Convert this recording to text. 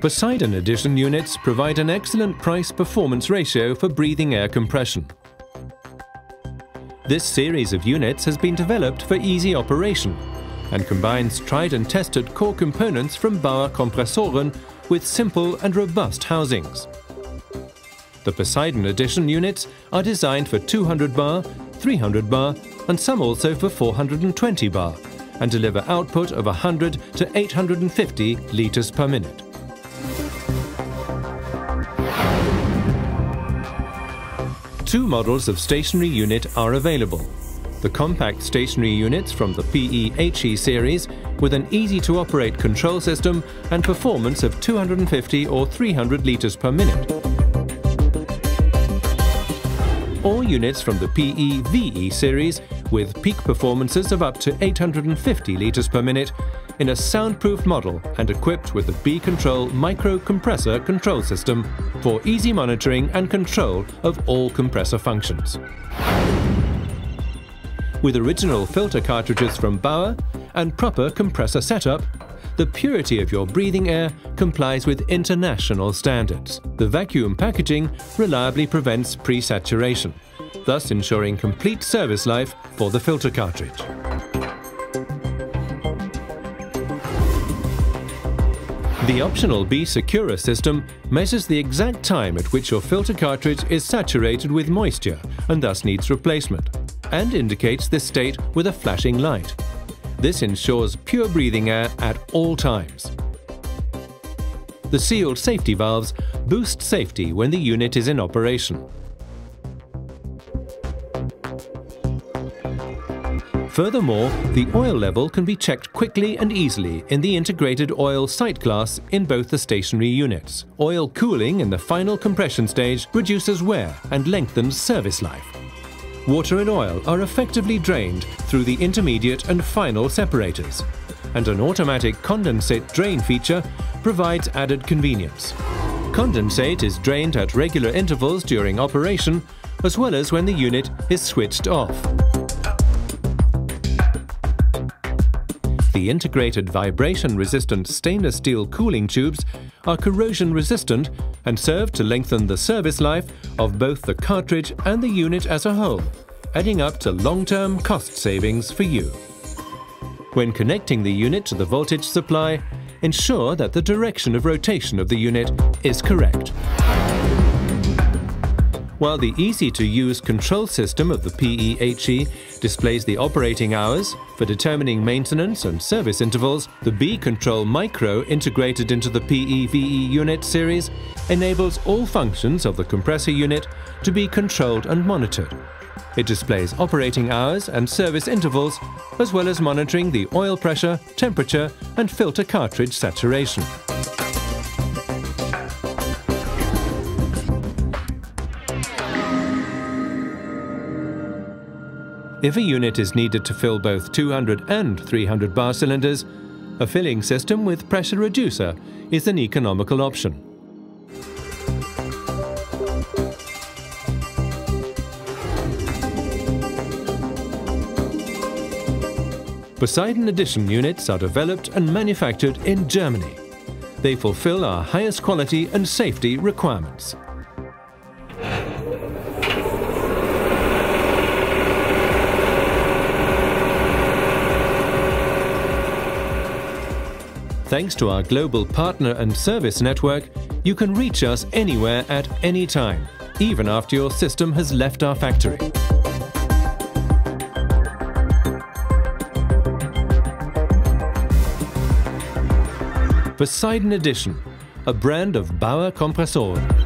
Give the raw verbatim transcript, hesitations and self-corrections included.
Poseidon Edition units provide an excellent price-performance ratio for breathing air compression. This series of units has been developed for easy operation and combines tried and tested core components from Bauer Compressoren with simple and robust housings. The Poseidon Edition units are designed for two hundred bar, three hundred bar and some also for four hundred twenty bar and deliver output of one hundred to eight hundred fifty litres per minute. Two models of stationary unit are available. The compact stationary units from the P E H E series with an easy-to-operate control system and performance of two hundred fifty or three hundred litres per minute. Or units from the P E V E series with peak performances of up to eight hundred fifty litres per minute in a soundproof model and equipped with the B-Control Micro compressor control system for easy monitoring and control of all compressor functions. With original filter cartridges from Bauer and proper compressor setup, the purity of your breathing air complies with international standards. The vacuum packaging reliably prevents pre-saturation, thus ensuring complete service life for the filter cartridge. The optional B-Secura system measures the exact time at which your filter cartridge is saturated with moisture and thus needs replacement, and indicates this state with a flashing light. This ensures pure breathing air at all times. The sealed safety valves boost safety when the unit is in operation. Furthermore, the oil level can be checked quickly and easily in the integrated oil sight class in both the stationary units. Oil cooling in the final compression stage reduces wear and lengthens service life. Water and oil are effectively drained through the intermediate and final separators, and an automatic condensate drain feature provides added convenience. Condensate is drained at regular intervals during operation, as well as when the unit is switched off. The integrated vibration-resistant stainless steel cooling tubes are corrosion-resistant and serve to lengthen the service life of both the cartridge and the unit as a whole, adding up to long-term cost savings for you. When connecting the unit to the voltage supply, ensure that the direction of rotation of the unit is correct. While the easy-to-use control system of the P E H E displays the operating hours for determining maintenance and service intervals, the B-Control Micro integrated into the P E V E unit series enables all functions of the compressor unit to be controlled and monitored. It displays operating hours and service intervals, as well as monitoring the oil pressure, temperature, and filter cartridge saturation. If a unit is needed to fill both two hundred and three hundred bar cylinders, a filling system with pressure reducer is an economical option. Poseidon Edition units are developed and manufactured in Germany. They fulfill our highest quality and safety requirements. Thanks to our global partner and service network, you can reach us anywhere at any time, even after your system has left our factory. Poseidon Edition, a brand of Bauer Compressoren.